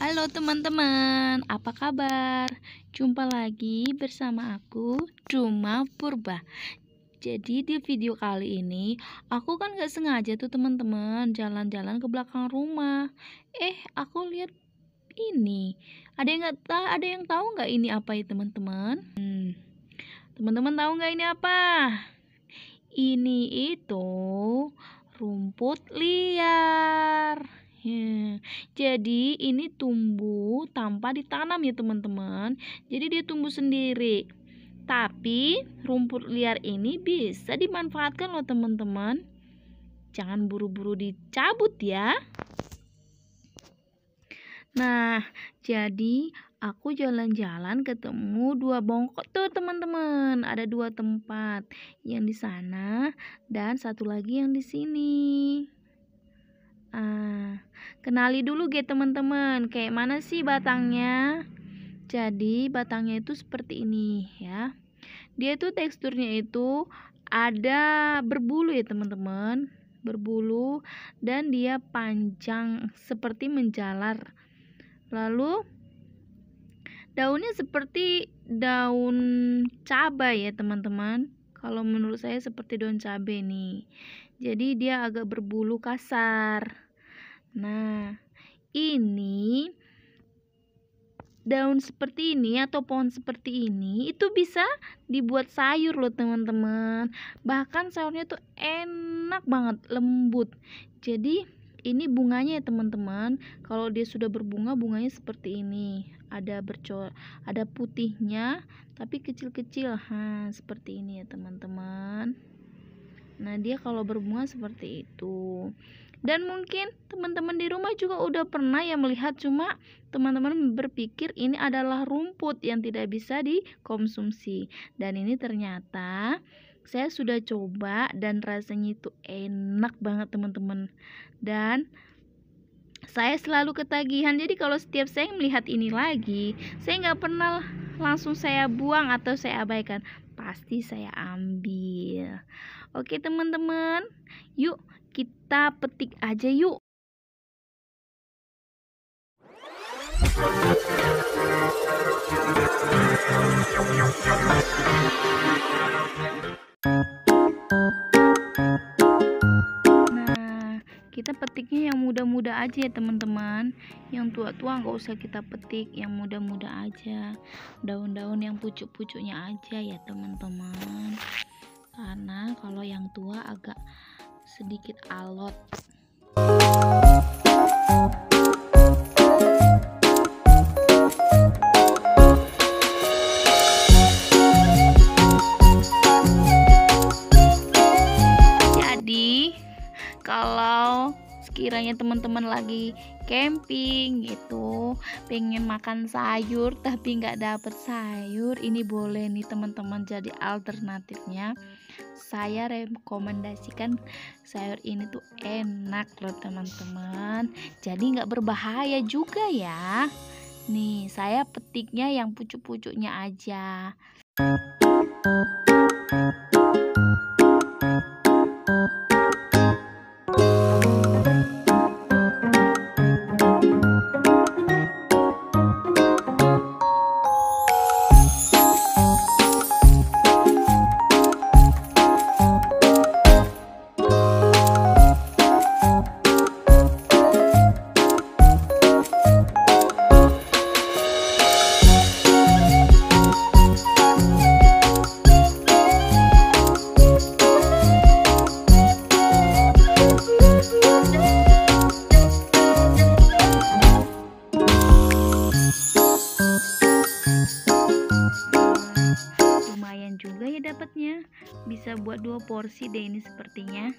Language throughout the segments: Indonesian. Halo teman-teman, apa kabar? Jumpa lagi bersama aku, Duma Purba. Jadi di video kali ini, aku kan gak sengaja tuh teman-teman jalan-jalan ke belakang rumah. Aku lihat ini. Ada yang tahu nggak ini apa ya teman-teman? Teman-teman tahu nggak ini apa? Ini itu rumput liar. Jadi ini tumbuh tanpa ditanam ya teman-teman. Jadi dia tumbuh sendiri. Tapi rumput liar ini bisa dimanfaatkan loh teman-teman. Jangan buru-buru dicabut ya. Nah, jadi aku jalan-jalan ketemu dua bongkok tuh teman-teman. Ada dua tempat, yang di sana dan satu lagi yang di sini. Kenali dulu ya teman-teman, kayak mana sih batangnya? Jadi batangnya itu seperti ini ya. Dia tuh teksturnya itu ada berbulu ya teman-teman, berbulu dan dia panjang seperti menjalar. Lalu daunnya seperti daun cabai ya teman-teman. Kalau menurut saya seperti daun cabai nih. Jadi dia agak berbulu kasar. Nah, ini daun seperti ini atau pohon seperti ini itu bisa dibuat sayur loh teman-teman. Bahkan sayurnya tuh enak banget, lembut. Jadi ini bunganya ya teman-teman. Kalau dia sudah berbunga, bunganya seperti ini. Ada putihnya tapi kecil-kecil, seperti ini ya teman-teman. Nah, dia kalau berbunga seperti itu. Dan mungkin teman-teman di rumah juga udah pernah ya melihat, cuma teman-teman berpikir ini adalah rumput yang tidak bisa dikonsumsi. Dan ini ternyata saya sudah coba dan rasanya itu enak banget teman-teman. Dan saya selalu ketagihan, jadi kalau setiap saya melihat ini lagi, saya nggak pernah langsung saya buang atau saya abaikan, pasti saya ambil. Oke teman-teman, yuk kita petik aja yuk. Kita petiknya yang muda-muda aja ya teman-teman. Yang tua-tua nggak usah kita petik, yang muda-muda aja, daun-daun yang pucuk-pucuknya aja ya teman-teman, karena kalau yang tua agak sedikit alot. Kalau sekiranya teman-teman lagi camping gitu, pengen makan sayur tapi nggak dapet sayur, ini boleh nih teman-teman, jadi alternatifnya. Saya rekomendasikan sayur ini tuh enak loh teman-teman, jadi nggak berbahaya juga ya. Nih, saya petiknya yang pucuk-pucuknya aja. Dapatnya bisa buat 2 porsi deh ini sepertinya.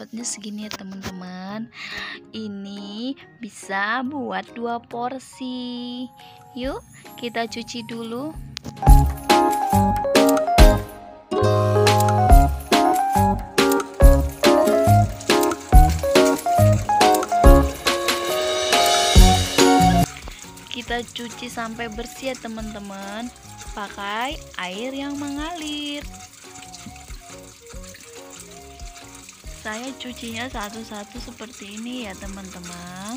dapatnya segini ya teman-teman. Ini bisa buat 2 porsi. Yuk kita cuci dulu. Kita cuci sampai bersih ya teman-teman, pakai air yang mengalir. Saya cucinya satu-satu seperti ini ya teman-teman.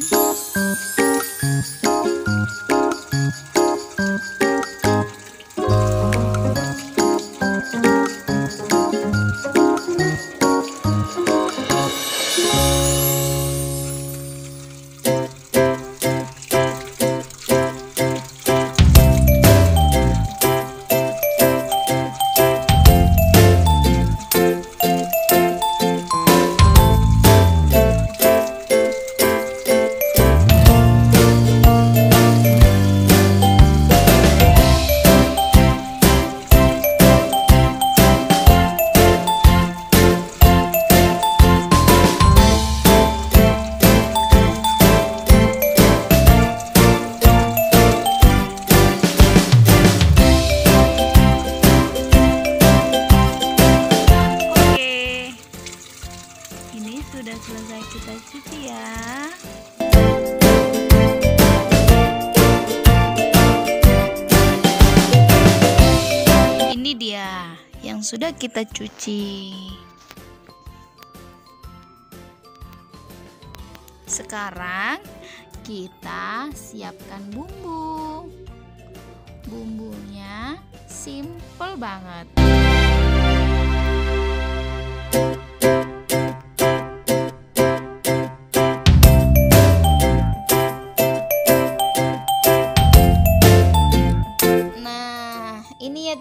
Sudah selesai kita cuci ya. Ini dia yang sudah kita cuci. Sekarang kita siapkan bumbu. Bumbunya simple banget.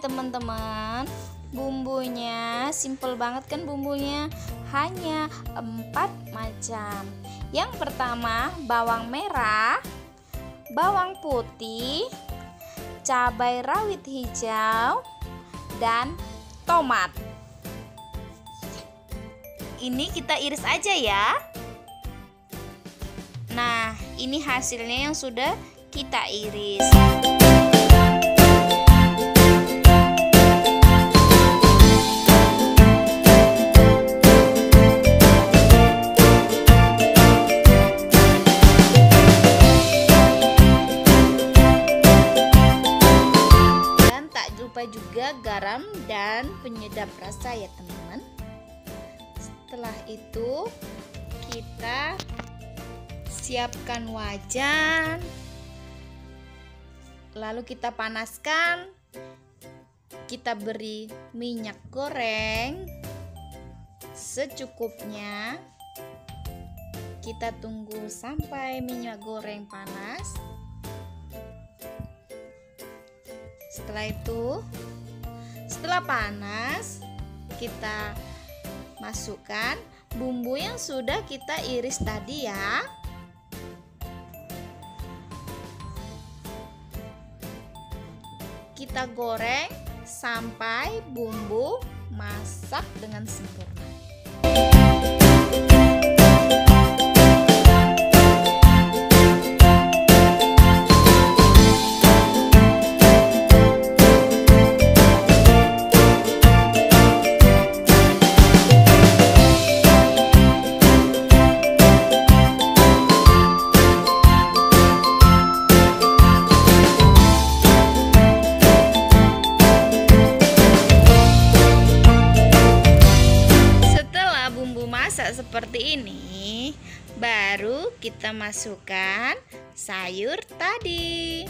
Teman-teman, bumbunya simple banget kan, bumbunya hanya 4 macam. Yang pertama bawang merah, bawang putih, cabai rawit hijau, dan tomat. Ini kita iris aja ya. Nah, ini hasilnya yang sudah kita iris. Juga garam dan penyedap rasa ya teman-teman. Setelah itu kita siapkan wajan, lalu kita panaskan, kita beri minyak goreng secukupnya, kita tunggu sampai minyak goreng panas. Setelah itu, setelah panas, kita masukkan bumbu yang sudah kita iris tadi ya. Kita goreng sampai bumbu masak dengan sempurna. Seperti ini, baru kita masukkan sayur tadi.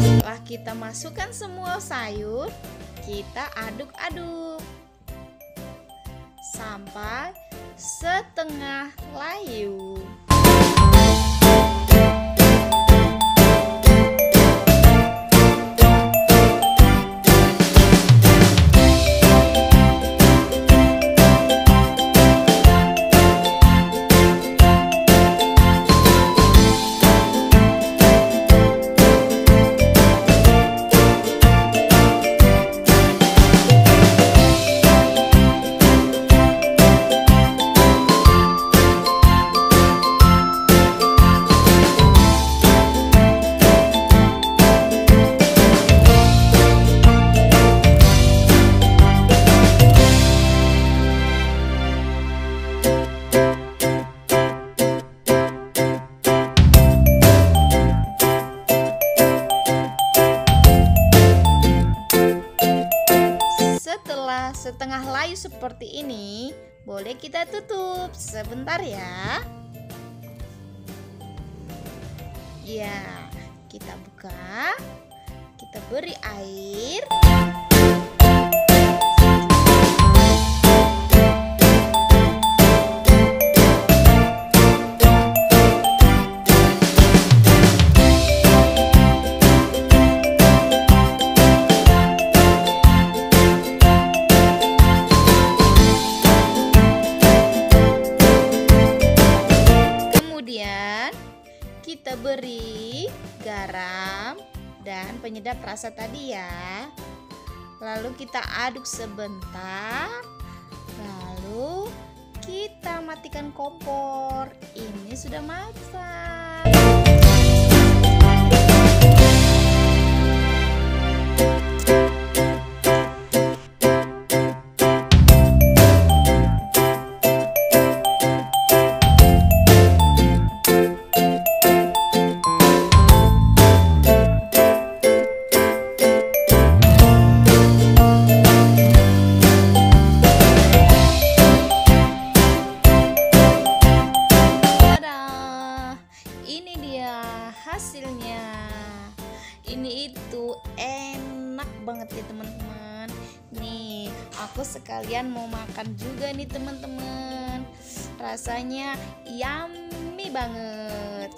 Setelah kita masukkan semua sayur, kita aduk-aduk sampai setengah layu. setengah layu seperti ini, boleh kita tutup sebentar ya. Ya, kita buka, kita beri air. Kita beri garam dan penyedap rasa tadi ya. Lalu kita aduk sebentar. Lalu kita matikan kompor. Ini sudah masak. Hasilnya ini itu enak banget ya teman-teman. Nih aku sekalian mau makan juga nih teman-teman. Rasanya yummy banget.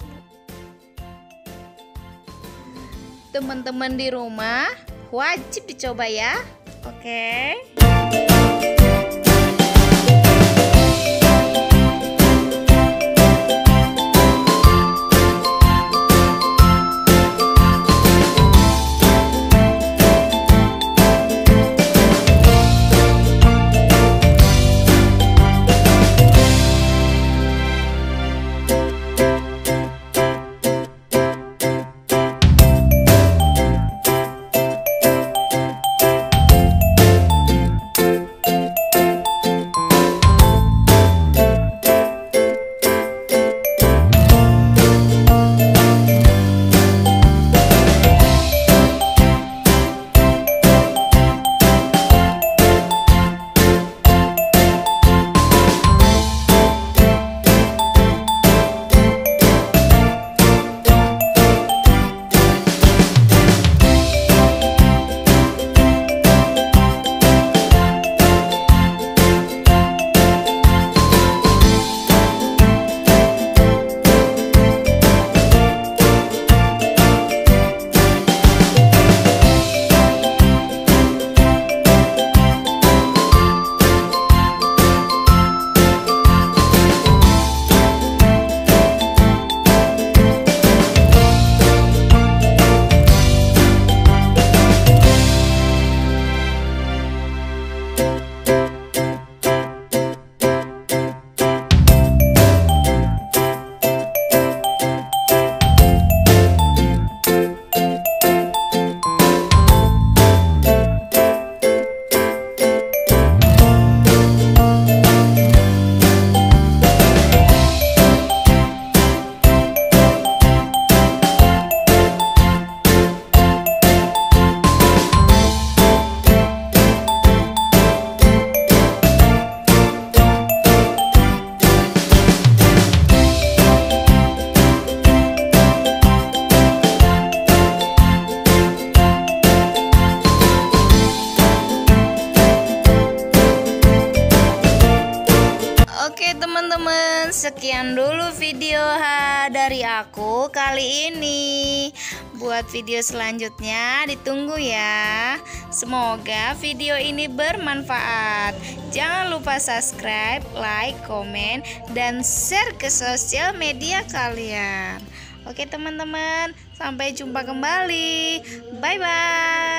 Teman-teman di rumah wajib dicoba ya. Oke. Teman-teman, sekian dulu video dari aku kali ini. Buat video selanjutnya ditunggu ya. Semoga video ini bermanfaat. Jangan lupa subscribe, like, komen, dan share ke sosial media kalian. Oke teman-teman, sampai jumpa kembali. Bye-bye.